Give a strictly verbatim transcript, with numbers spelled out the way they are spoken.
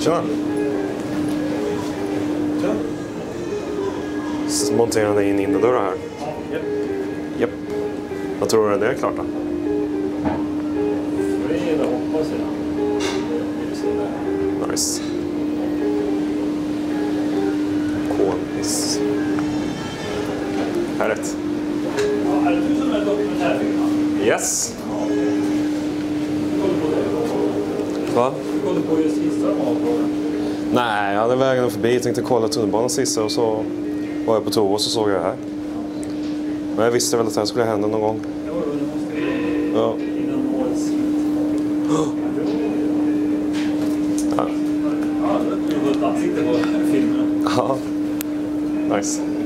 Sure. Sure. Så monterar ni in innerdörrar här? Japp. Japp. Vad tror du det är klart då? Fredag hoppas jag. Nice. Kålis. Här rätt. Ja, är det du som är dokumentärfilmen? Yes. Va? Kollade på just hissar och avgården? Nej, jag hade vägen förbi. Jag tänkte kolla tunnelbanans hissar och så var jag på toa och så såg jag det här. Men jag visste väl att det här skulle hända någon gång. Ja, det måste vi... Ja. Innan årets slut. Ja. Ja, det var ett ansikte på filmen. Ja. Nice.